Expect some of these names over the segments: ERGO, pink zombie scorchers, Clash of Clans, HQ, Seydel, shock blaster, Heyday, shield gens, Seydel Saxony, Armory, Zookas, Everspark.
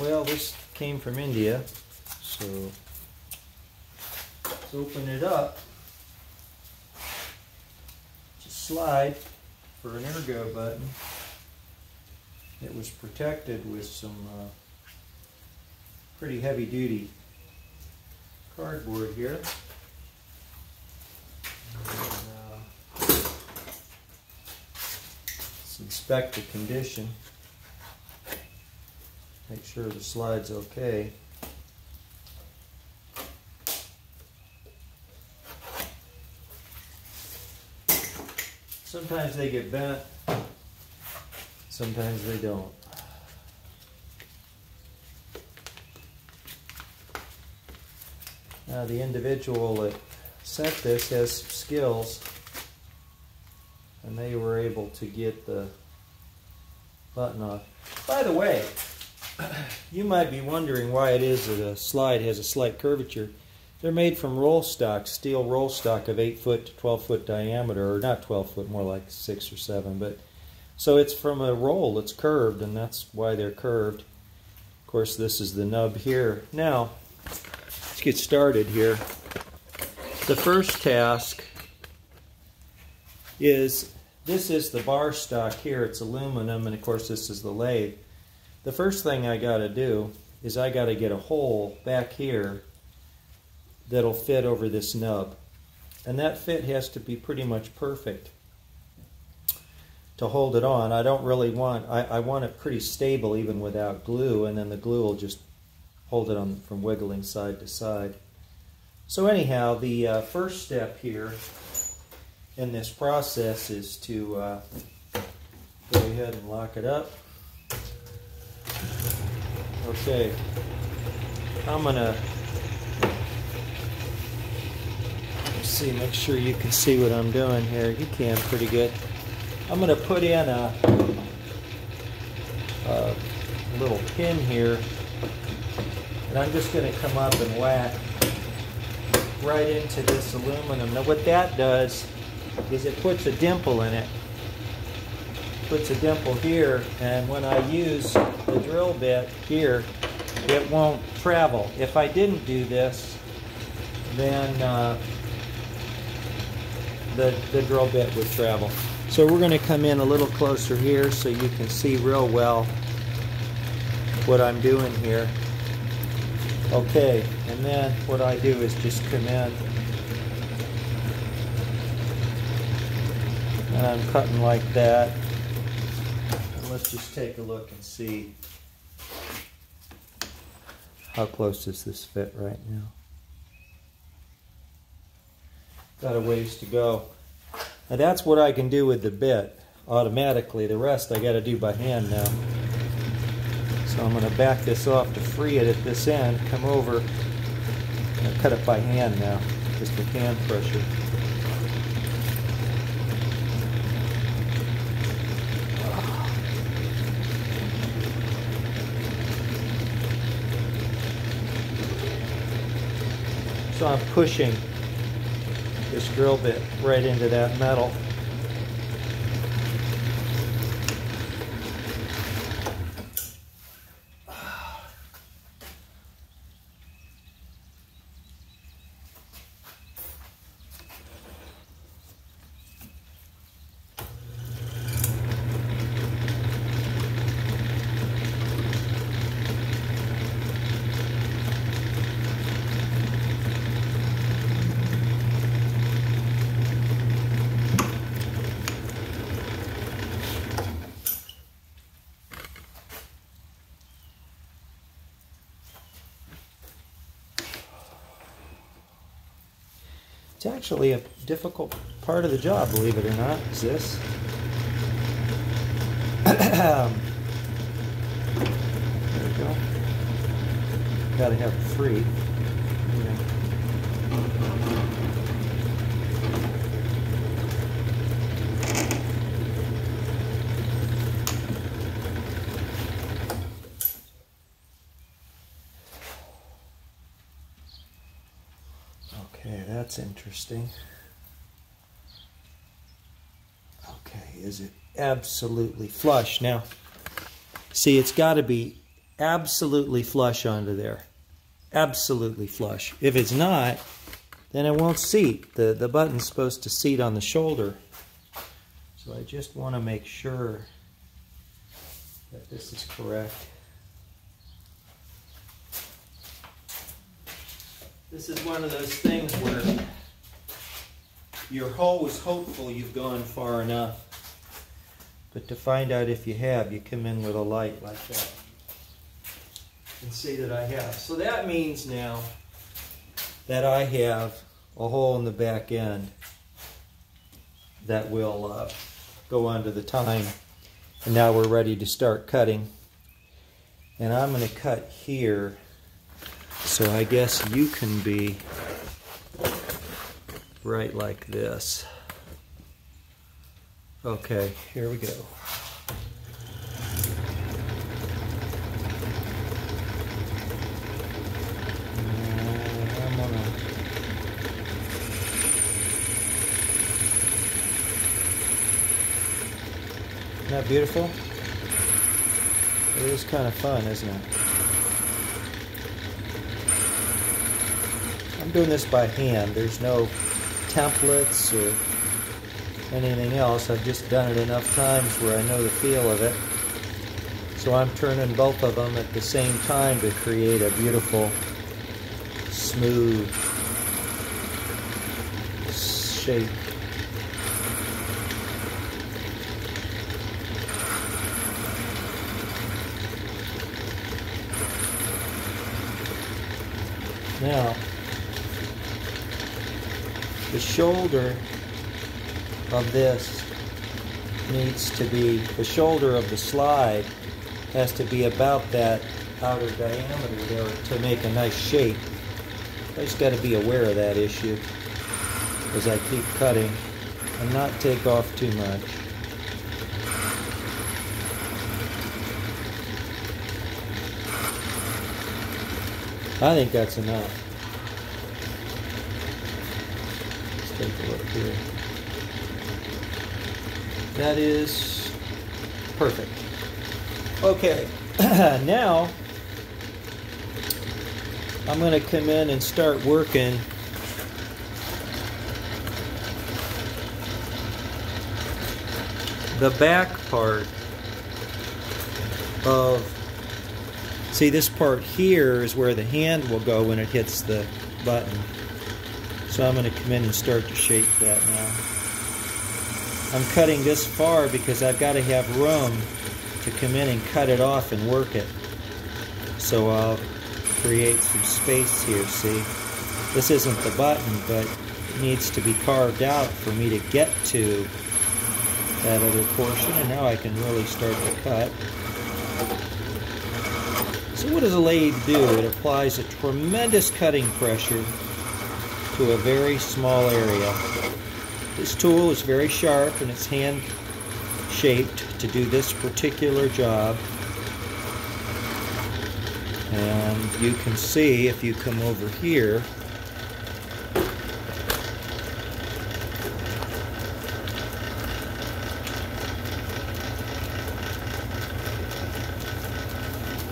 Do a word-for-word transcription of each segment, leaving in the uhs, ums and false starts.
Well, this came from India, so let's open it up. Just slide for an ERGO button. It was protected with some uh, pretty heavy-duty cardboard here. And, uh, let's inspect the condition. Make sure the slide's okay. Sometimes they get bent, sometimes they don't. Now the individual that set this has some skills, and they were able to get the button off. By the way, you might be wondering why it is that a slide has a slight curvature. They're made from roll stock, steel roll stock of eight foot to twelve foot diameter, or not twelve foot, more like six or seven. But so it's from a roll that's curved, and that's why they're curved. Of course, this is the nub here. Now, let's get started here. The first task is, this is the bar stock here. It's aluminum, and of course this is the lathe. The first thing I got to do is I got to get a hole back here that'll fit over this nub. And that fit has to be pretty much perfect to hold it on. I don't really want, I, I want it pretty stable even without glue, and then the glue will just hold it on from wiggling side to side. So anyhow, the uh, first step here in this process is to uh, go ahead and lock it up. Okay, I'm gonna let's see, make sure you can see what I'm doing here. You can pretty good. I'm gonna put in a, a little pin here, and I'm just gonna come up and whack right into this aluminum. Now what that does is it puts a dimple in it. Puts a dimple here, and when I use the drill bit here, it won't travel. If I didn't do this, then uh, the, the drill bit would travel. So we're going to come in a little closer here so you can see real well what I'm doing here. Okay, and then what I do is just come in, and I'm cutting like that. Let's just take a look and see how close does this fit right now. Got a ways to go. Now that's what I can do with the bit automatically. The rest I got to do by hand now. So I'm going to back this off to free it at this end, come over, and cut it by hand now, just with hand pressure. So I'm pushing this drill bit right into that metal. It's actually a difficult part of the job, believe it or not, is this. There we go. Gotta have it free. Okay, that's interesting. Okay, is it absolutely flush? Now, see, it's got to be absolutely flush onto there. Absolutely flush. If it's not, then it won't seat. The, the button's supposed to seat on the shoulder. So I just want to make sure that this is correct. This is one of those things where you're always hopeful you've gone far enough. But to find out if you have, you come in with a light like that and see that I have. So that means now that I have a hole in the back end that will uh, go onto the tine. And now we're ready to start cutting. And I'm going to cut here. So I guess you can be right like this. Okay, here we go. Isn't that beautiful? It is kind of fun, isn't it? I'm doing this by hand. There's no templates or anything else. I've just done it enough times where I know the feel of it. So I'm turning both of them at the same time to create a beautiful, smooth shape. Now, the shoulder of this needs to be, the shoulder of the slide has to be about that outer diameter there to make a nice shape. I just got to be aware of that issue as I keep cutting and not take off too much. I think that's enough. Let's take a look here. That is perfect. Okay, now I'm going to come in and start working the back part of, see this part here is where the hand will go when it hits the button. So I'm going to come in and start to shape that now. I'm cutting this far because I've got to have room to come in and cut it off and work it. So I'll create some space here, see? This isn't the button, but it needs to be carved out for me to get to that other portion, and now I can really start to cut. So what does a lathe do? It applies a tremendous cutting pressure to a very small area. This tool is very sharp and it's hand-shaped to do this particular job. And you can see if you come over here,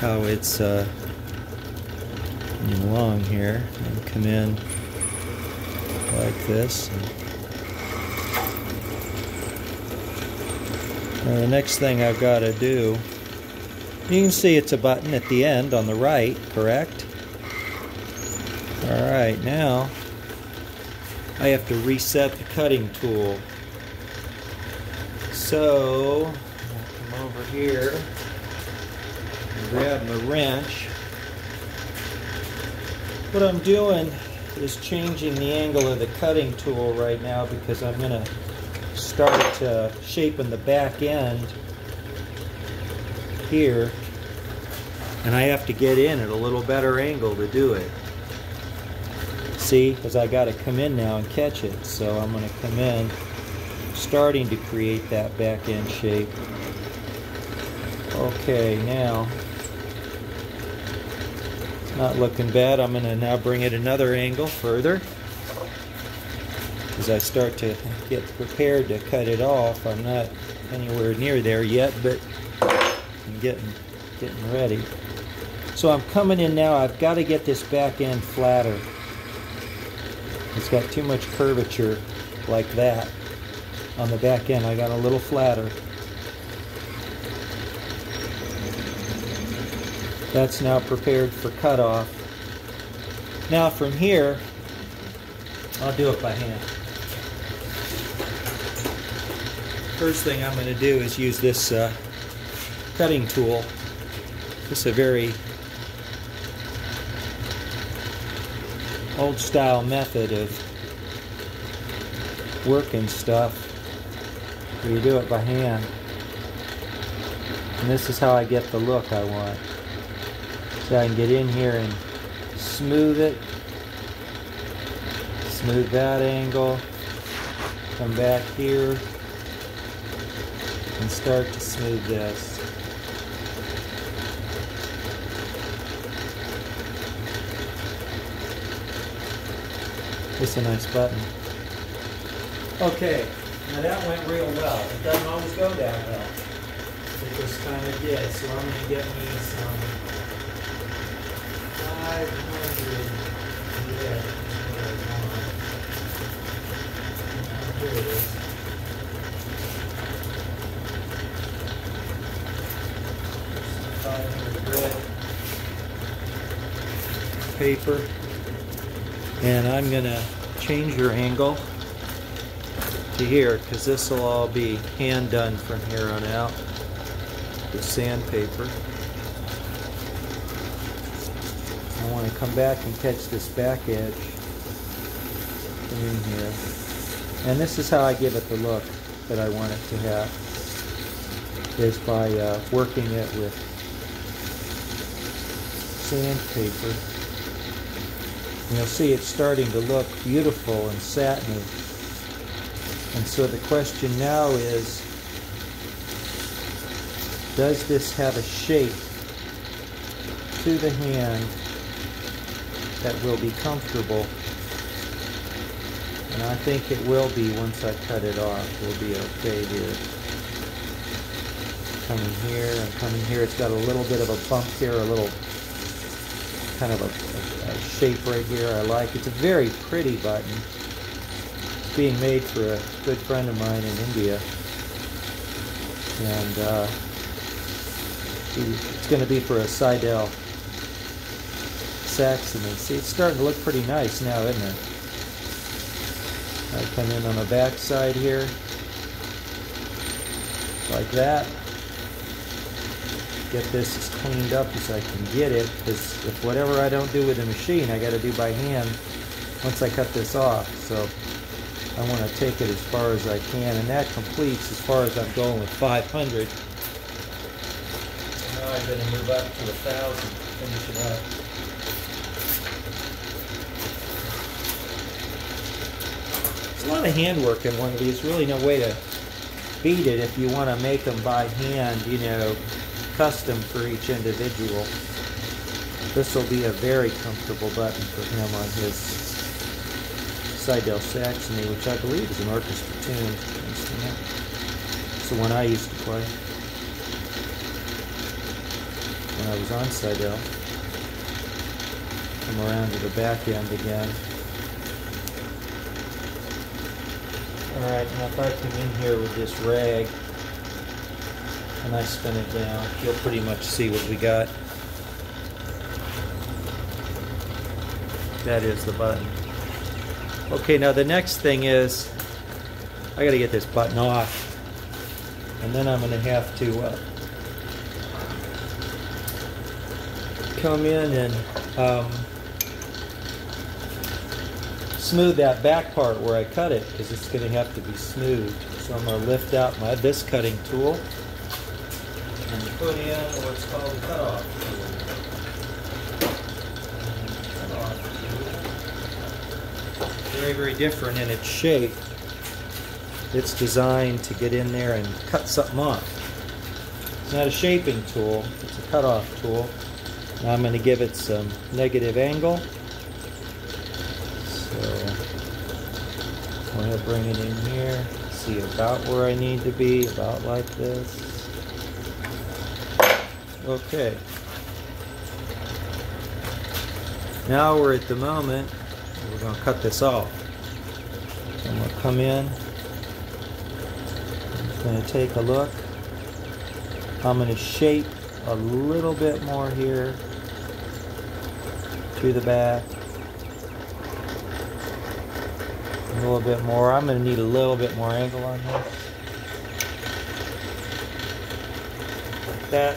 how it's uh, long here, and come in like this. And now the next thing I've got to do, you can see it's a button at the end on the right, correct? All right, now I have to reset the cutting tool. So I'll come over here and grab my wrench. What I'm doing is changing the angle of the cutting tool right now because I'm going to start uh, shaping the back end here, and I have to get in at a little better angle to do it. See, because I got to come in now and catch it, so I'm going to come in, starting to create that back end shape. Okay, now it's not looking bad. I'm going to now bring it another angle further. As I start to get prepared to cut it off, I'm not anywhere near there yet, but I'm getting, getting ready. So I'm coming in now. I've got to get this back end flatter. It's got too much curvature like that on the back end. I got a little flatter. That's now prepared for cutoff. Now from here, I'll do it by hand. First thing I'm going to do is use this uh, cutting tool. This is a very old style method of working stuff. You do it by hand. And this is how I get the look I want. So I can get in here and smooth it, smooth that angle, come back here and start to smooth this. It's a nice button. Okay, now that went real well. It doesn't always go that well. It just kind of did, so I'm going to get me some five hundred. Yeah. Paper, and I'm gonna change your angle to here because this will all be hand done from here on out with sandpaper. I want to come back and catch this back edge in here, and this is how I give it the look that I want it to have, is by uh, working it with sandpaper. You'll see it's starting to look beautiful and satiny. And so the question now is, does this have a shape to the hand that will be comfortable? And I think it will be once I cut it off. We'll be okay here. Coming here and coming here. It's got a little bit of a bump here, a little kind of a shape right here. I like It's a very pretty button. It's being made for a good friend of mine in India, and uh, it's going to be for a Seydel Saxony. See, it's starting to look pretty nice now, isn't it? I come in on the back side here like that. Get this as cleaned up as I can get it, because if whatever I don't do with the machine, I got to do by hand once I cut this off. So I want to take it as far as I can, and that completes as far as I'm going with five hundred. Now I'm going to move up to one thousand, finish it up. There's a lot of handwork in one of these. Really no way to beat it if you want to make them by hand, you know, custom for each individual. This will be a very comfortable button for him on his Seydel Saxony, which I believe is an orchestra tune instrument. It's the one I used to play when I was on Seydel. Come around to the back end again. Alright, now if I come in here with this rag and I spin it down, you'll pretty much see what we got. That is the button. Okay, now the next thing is, I gotta get this button off. And then I'm gonna have to uh, come in and um, smooth that back part where I cut it, because it's gonna have to be smooth. So I'm gonna lift out my this cutting tool and put in what's called a cutoff tool. Very, very different in its shape. It's designed to get in there and cut something off. It's not a shaping tool, it's a cutoff tool. Now I'm going to give it some negative angle. So I'm going to bring it in here, see about where I need to be, about like this. Okay, Now we're at the moment, we're going to cut this off. I'm going to come in, I'm going to take a look. I'm going to shape a little bit more here to the back. A little bit more. I'm going to need a little bit more angle on this. Like that.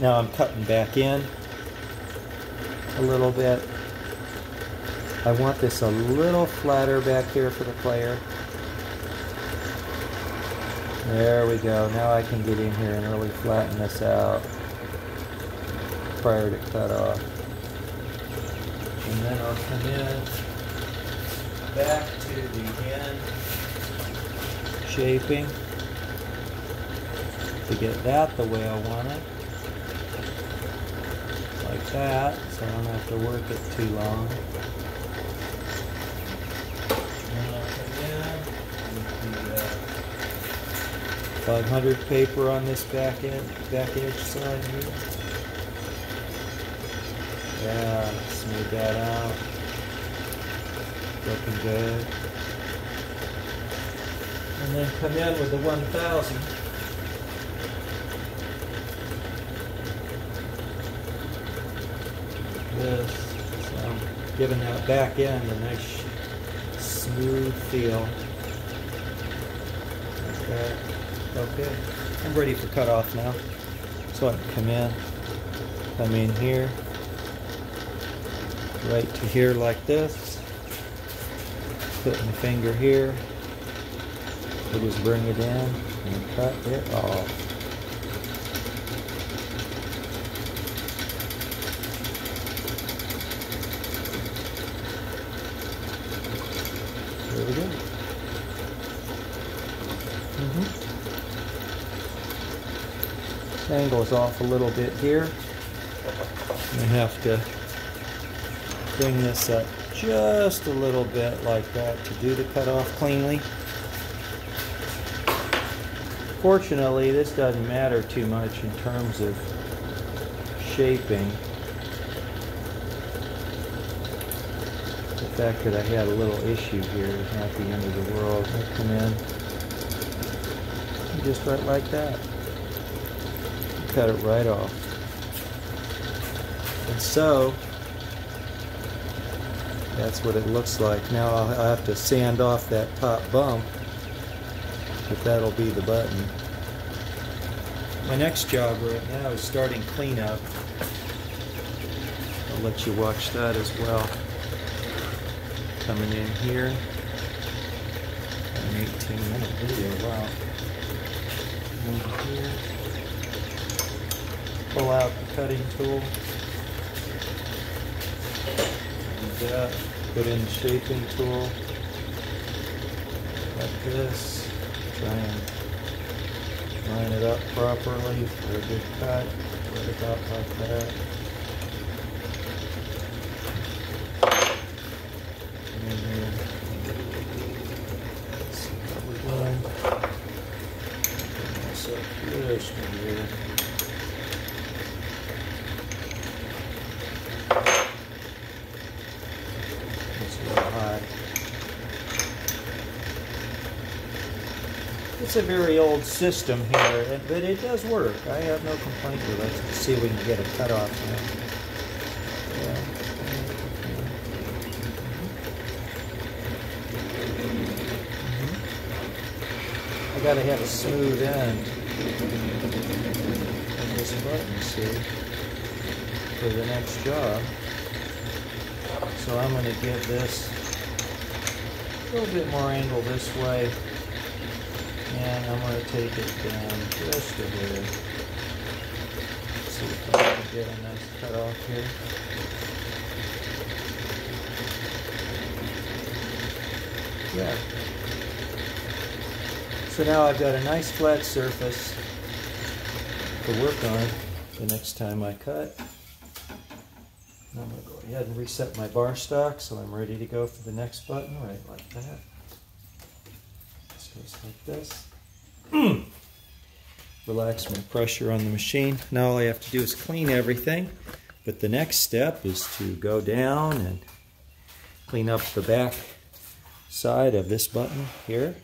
Now I'm cutting back in a little bit. I want this a little flatter back here for the player. There we go. Now I can get in here and really flatten this out prior to cut off. And then I'll come in back to the end shaping to get that the way I want it. Like that, so I don't have to work it too long. And I'll come in with the uh, five hundred paper on this back end, back edge side here. Yeah, smooth that out. Looking good. And then come in with the one thousand. This. So I'm giving that back end a nice smooth feel. Like that. Okay. I'm ready for cut off now. So I can come in, come in here, right to here like this. Put my finger here. We'll just bring it in and cut it off. There we go. Mm-hmm. Angle's off a little bit here. I have to bring this up just a little bit like that to do the cutoff cleanly. Fortunately, this doesn't matter too much in terms of shaping. The fact that I had a little issue here is not the end of the world. I come in and just right like that. Cut it right off. And so, that's what it looks like. Now I'll have to sand off that top bump, but that'll be the button. My next job right now is starting cleanup. I'll let you watch that as well. Coming in here, an eighteen minute video, wow. In here, pull out the cutting tool, like that, put in the shaping tool, like this, try and line it up properly for a good cut, put it up like that. It's a very old system here, but it does work. I have no complaint with it. Let's see if we can get a cutoff now. Yeah. Mm-hmm. I gotta have a smooth end of this button, see, for the next job. So I'm gonna give this a little bit more angle this way. And I'm going to take it down just a bit. Let's see if I can get a nice cut off here. Yeah. So now I've got a nice flat surface to work on the next time I cut. And I'm going to go ahead and reset my bar stock so I'm ready to go for the next button, right like that. Just like this. Mm. Relax my pressure on the machine. Now all I have to do is clean everything. But the next step is to go down and clean up the back side of this button here,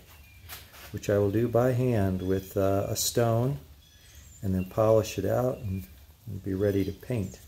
which I will do by hand with uh, a stone, and then polish it out and be ready to paint.